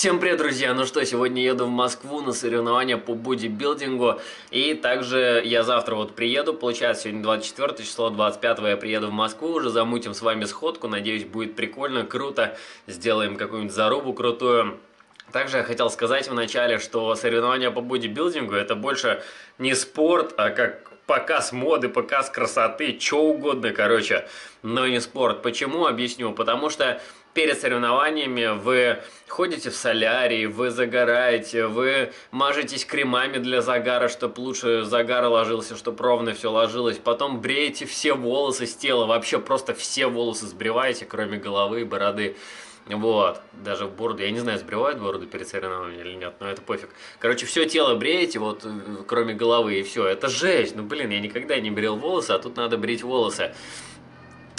Всем привет, друзья! Ну что, сегодня еду в Москву на соревнования по бодибилдингу. И также я завтра вот приеду, получается сегодня 24 число, 25 я приеду в Москву, уже замутим с вами сходку, надеюсь будет прикольно, круто, сделаем какую-нибудь зарубу крутую. Также я хотел сказать вначале, что соревнования по бодибилдингу это больше не спорт, а как показ моды, показ красоты, что угодно, короче, но не спорт. Почему? Объясню. Потому что перед соревнованиями вы ходите в солярий, вы загораете, вы мажетесь кремами для загара, чтобы лучше загар ложился, чтобы ровно все ложилось. Потом бреете все волосы с тела, вообще просто все волосы сбриваете, кроме головы и бороды. Вот, даже в бороду, я не знаю, сбривают бороду перед соревнованием или нет, но это пофиг. Короче, все тело бреете, вот, кроме головы, и все. Это жесть, ну блин, я никогда не брил волосы, а тут надо брить волосы.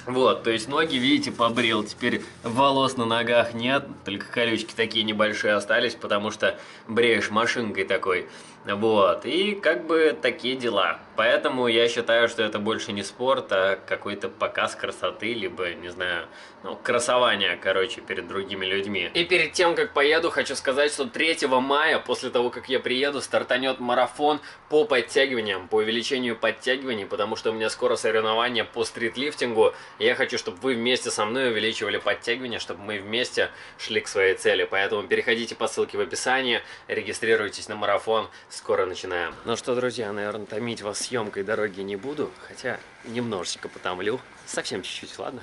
Вот, то есть ноги, видите, побрил, теперь волос на ногах нет, только колючки такие небольшие остались, потому что бреешь машинкой такой. Вот, и как бы такие дела. Поэтому я считаю, что это больше не спорт, а какой-то показ красоты, либо, не знаю, ну, красование, короче, перед другими людьми. И перед тем, как поеду, хочу сказать, что 3 мая, после того, как я приеду, стартанет марафон по подтягиваниям, по увеличению подтягиваний, потому что у меня скоро соревнования по стритлифтингу. Я хочу, чтобы вы вместе со мной увеличивали подтягивания, чтобы мы вместе шли к своей цели. Поэтому переходите по ссылке в описании, регистрируйтесь на марафон. Скоро начинаем. Ну что, друзья, наверное, томить вас съемкой дороги не буду, хотя немножечко потомлю, совсем чуть-чуть, ладно?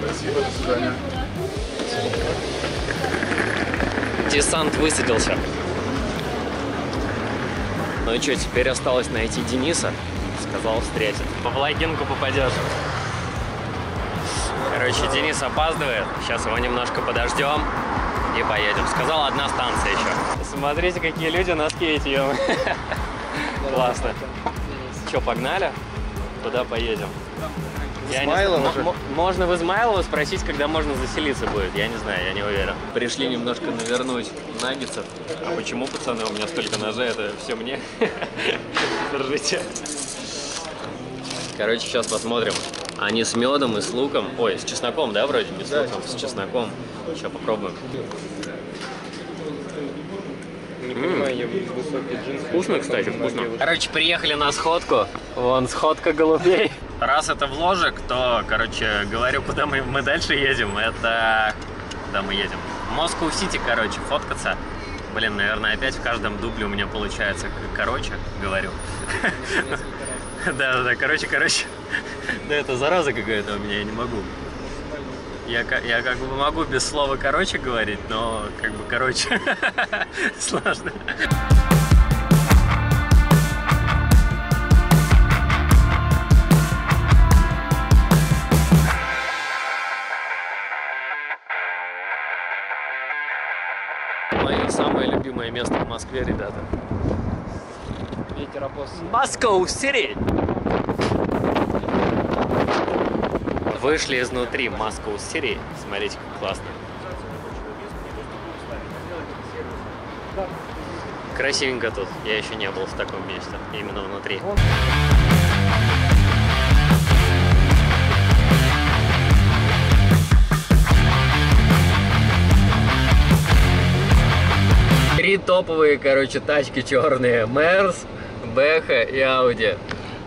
Спасибо, до свидания. Десант высадился. Ну и что, теперь осталось найти Дениса. Сказал, встретит. По плагинку попадешь. Короче, Денис опаздывает. Сейчас его немножко подождем и поедем. Сказал, одна станция еще. Смотрите, какие люди на скейте. Классно. Че, погнали? Туда поедем. Можно в Измайлово спросить, когда можно заселиться будет. Я не знаю, я не уверен. Пришли немножко навернуть наггетсов. А почему, пацаны, у меня столько ножей, это все мне? Держите. Короче, сейчас посмотрим. Они с медом и с луком. Ой, с чесноком, да, вроде? Не с луком, с чесноком. Сейчас попробуем. Вкусно, кстати, вкусно. Короче, приехали на сходку. Вон сходка голубей. Раз это в ложек, то, короче, говорю, куда мы дальше едем. Это... Куда мы едем? Москва-Сити, короче, фоткаться. Блин, наверное, опять в каждом дубле у меня получается. Короче, говорю. Да, короче. Да это зараза какая-то у меня, я не могу. Я как бы могу без слова «короче» говорить, но как бы «короче» сложно. Мое самое любимое место в Москве, ребята. Ветер обос. Москва-Сити! Вышли изнутри Москва-Сити. Смотрите, как классно. Красивенько тут. Я еще не был в таком месте. Именно внутри. Три топовые, короче, тачки черные. Мерс, Бэха и Ауди.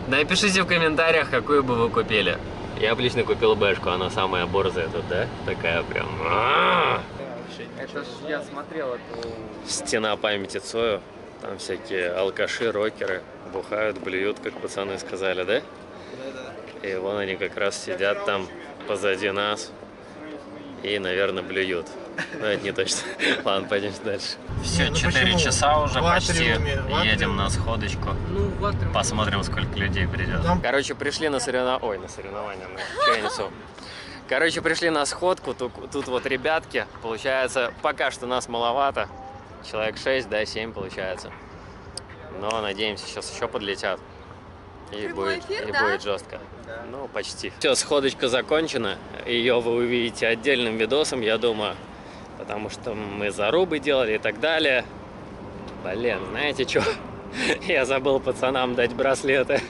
Напишите в комментариях, какую бы вы купили. Я бы лично купил Бэшку, она самая борзая тут, да? Такая прям... Это ж я смотрел эту... Стена памяти Цою. Там всякие алкаши, рокеры бухают, блюют, как пацаны сказали, да? Да. И вон они как раз сидят там позади нас и, наверное, блюют. Но это не точно. Ладно, пойдем дальше. Все, 4 часа уже почти. Едем на сходочку. Посмотрим, сколько людей придет. Короче, пришли на соревнования. Ой, на соревнования. Короче, пришли на сходку. Тут вот ребятки. Получается, пока что нас маловато. Человек 6, да, 7 получается. Но, надеемся, сейчас еще подлетят. И будет жестко. Ну, почти. Все, сходочка закончена. Ее вы увидите отдельным видосом, я думаю. потому что мы зарубы делали и так далее. Блин, знаете что? Я забыл пацанам дать браслеты.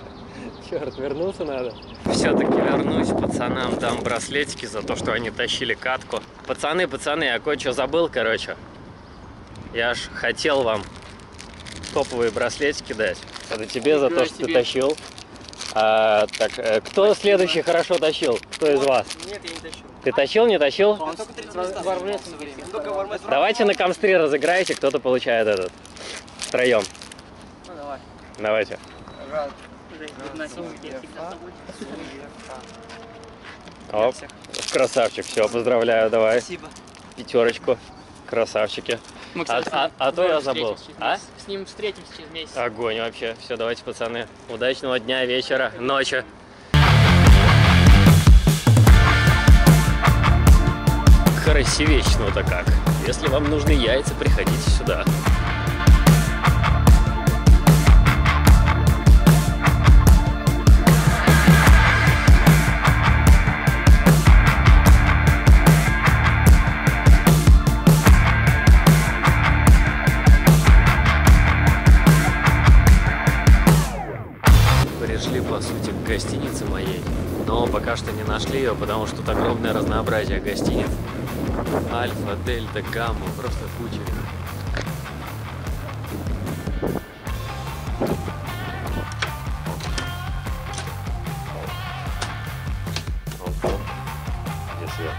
Черт, вернуться надо. Все-таки вернусь, пацанам дам браслетики за то, что они тащили катку. Пацаны, я кое-что забыл, короче. Я ж хотел вам топовые браслетики дать. Это тебе за то, что ты тащил. Так, кто следующий хорошо тащил? Кто из вас? Нет, я не тащил. Ты тащил, не тащил? Давайте на камстри разыграете, кто-то получает этот. Втроем. Ну, давай. Давайте. Оп, красавчик, все, поздравляю, давай. Спасибо. Пятерочку. Красавчики. А то я забыл. С ним встретимся через месяц. Огонь вообще. Все, давайте, пацаны. Удачного дня, вечера, ночи. Красивечно-то как. Если вам нужны яйца, приходите сюда. Гостиницы моей, но пока что не нашли ее, потому что тут огромное разнообразие гостиниц. Альфа, Дельта, Гамма, просто куча. Где свет?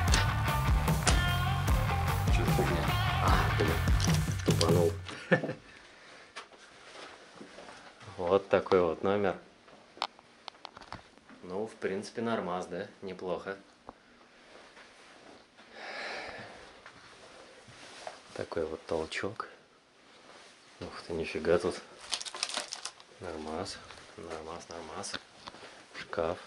Чё за фигня? Тупанул. Вот такой вот номер. Ну, в принципе, нормас, да? Неплохо. Такой вот толчок. Ух ты, нифига тут. Нормас. Нормас, нормас. Шкаф.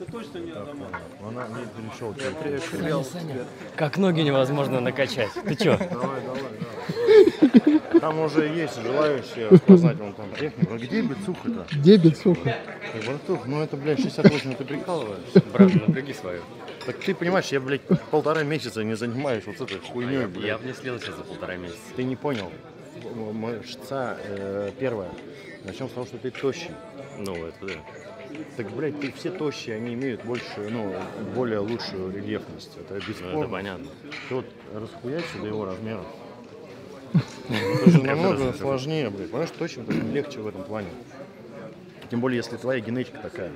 Это точно не дома. Она не перешел. Как ноги невозможно накачать. Ты чё? Давай, давай, давай. Там уже есть желающие познать вон там технику. Где бицуха-то? Где бицуха? Братух, ну это, блядь, 68, ты прикалываешься. Брат, напряги свою. Так ты понимаешь, я, блядь, полтора месяца не занимаюсь вот этой хуйней, блядь. Я не слился за полтора месяца. Ты не понял. Мышца первая. Начнем с того, что ты тощий. Ну, это да. Так, блядь, ты все тощие, они имеют больше, ну, более лучшую рельефность. Это бесспорно. Ну, это понятно. Ты вот расхуячься до его размера. Это же намного сложнее, блядь. Понимаешь, точно-то легче в этом плане. Тем более, если твоя генетика такая.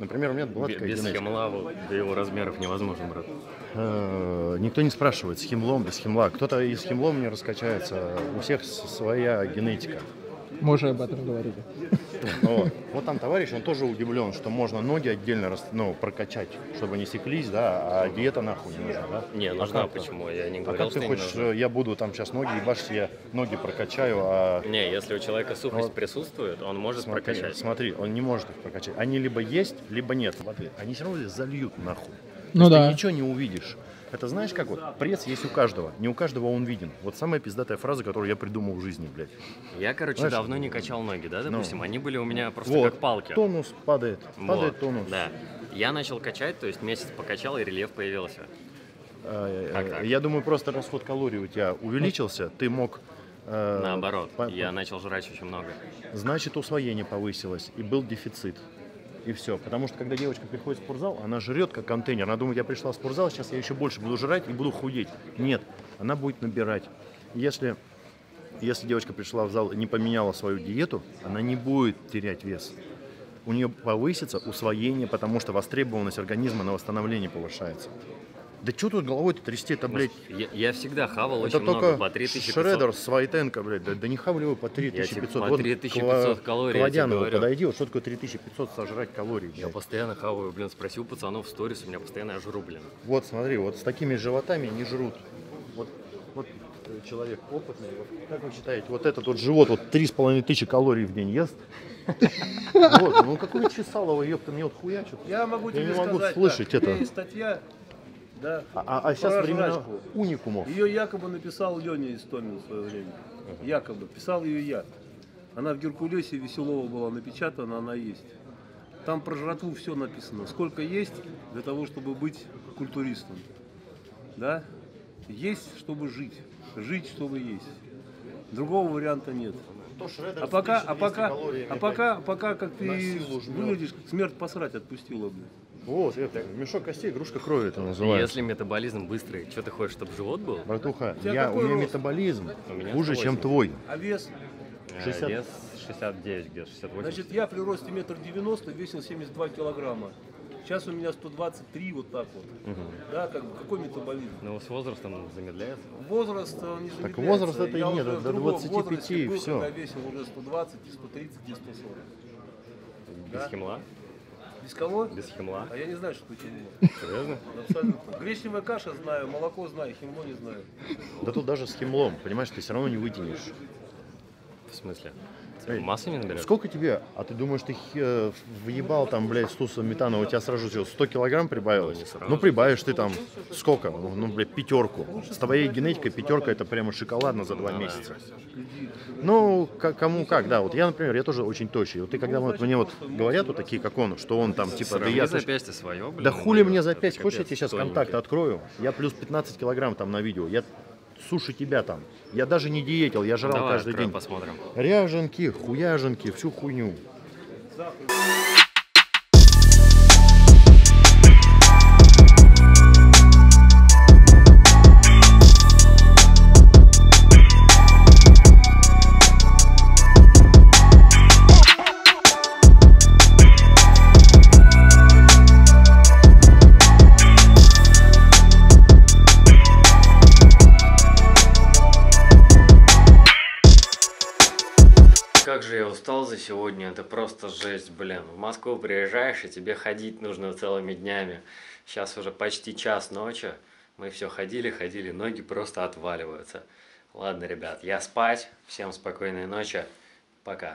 Например, у меня была такая генетика. Без хемла до его размеров невозможно, брат. Никто не спрашивает, с хемлом, без хемла. Кто-то и с хемлом не раскачается. У всех своя генетика. Мы уже об этом говорили. Вот там товарищ, он тоже удивлен, что можно ноги отдельно прокачать, чтобы они секлись, да, а диета нахуй не нужна, да? Не, нужна, почему? Я не говорил, что не нужна. А как ты хочешь, я буду там сейчас ноги, ебашь, я ноги прокачаю, а... Не, если у человека сухость присутствует, он может прокачать. Смотри, он не может их прокачать. Они либо есть, либо нет воды. Они все равно зальют нахуй. Ну да. Ты ничего не увидишь. Это знаешь как вот, пресс есть у каждого, не у каждого он виден. Вот самая пиздатая фраза, которую я придумал в жизни, блядь. Я, короче, знаешь, давно не качал ноги, да, допустим, они были у меня просто вот, как палки. Тонус падает, падает вот, тонус. Да, я начал качать, то есть месяц покачал и рельеф появился. Я думаю, просто расход калорий у тебя увеличился, ты мог... Наоборот, я начал жрать очень много. Значит, усвоение повысилось и был дефицит. И все. Потому что, когда девочка приходит в спортзал, она жрет, как контейнер. Она думает, я пришла в спортзал, сейчас я еще больше буду жрать и буду худеть. Нет, она будет набирать. Если девочка пришла в зал и не поменяла свою диету, она не будет терять вес. У нее повысится усвоение, потому что востребованность организма на восстановление повышается. Да что тут головой-то трясти, это, блядь... Я всегда хавал это очень много, по 3500. Шредер с Войтенко, блядь, да не хавал его по 3500. Я по 3500 калорий, Кладянову подойди, вот что такое 3500 сожрать калорий, блядь. Я постоянно хаваю, блин, спроси у пацанов в сторис, у меня постоянно я жру, блин. Вот, смотри, вот с такими животами не жрут. Вот человек опытный, вот, как вы считаете, вот этот вот живот, вот 3500 калорий в день ест? Вот, ну какое чесалово, ёпта, мне вот хуячит. Я могу тебе сказать, я не могу слышать это. Статья... Да. А сейчас времена уникумов. Ее якобы написал Лёня Истомин в свое время. Якобы. Писал ее я. Она в Геркулесе Веселова была напечатана, она есть. Там про жратву все написано. Сколько есть для того, чтобы быть культуристом, да? Есть, чтобы жить, жить, чтобы есть. Другого варианта нет. А пока как ты выглядишь, смерть посрать отпустила бы. Вот, это мешок костей, игрушка крови это называется. Если метаболизм быстрый, что ты хочешь, чтобы живот был? Братуха, у меня метаболизм хуже, чем твой. А вес? 60... Вес 69, где-то 68. Значит, я при росте 1,90 м весил 72 килограмма. Сейчас у меня 123, вот так вот. Угу. Да, как, какой метаболизм? Ну, с возрастом замедляется. Возраст не замедляется. Так возраст это и нет, до 25 и все. Я весил уже 120, и 130, и 140. Без химла? Без кого? Без химла. А я не знаю, что такое химло. Серьезно? Абсолютно. Гречневая каша знаю, молоко знаю, химло не знаю. Да тут даже с химлом, понимаешь, ты все равно не вытянешь. В смысле? Массами наберешь? Сколько тебе? А ты думаешь, ты въебал там, блядь, стусом метана, у тебя сразу 100 килограмм прибавилось? Ну, прибавишь ты там сколько? Ну, блядь, 5. С твоей генетикой 5 это прямо шоколадно за 2 месяца. Ну, кому как, да. Вот я, например, я тоже очень тощий. Вот ты когда вот, мне вот говорят вот такие, как он, что он там, типа, да я... запястье свое, блядь. Да хули мне запястье? Хочешь, я тебе сейчас контакт открою? Я плюс 15 килограмм там на видео. Я... Слушай, тебя там. Я даже не диетил, я жрал каждый день. Посмотрим. Ряженки, хуяженки, всю хуйню. Как же я устал за сегодня, это просто жесть, блин. В Москву приезжаешь, и тебе ходить нужно целыми днями. Сейчас уже почти час ночи, мы все ходили, ходили, ноги просто отваливаются. Ладно, ребят, я спать, всем спокойной ночи, пока.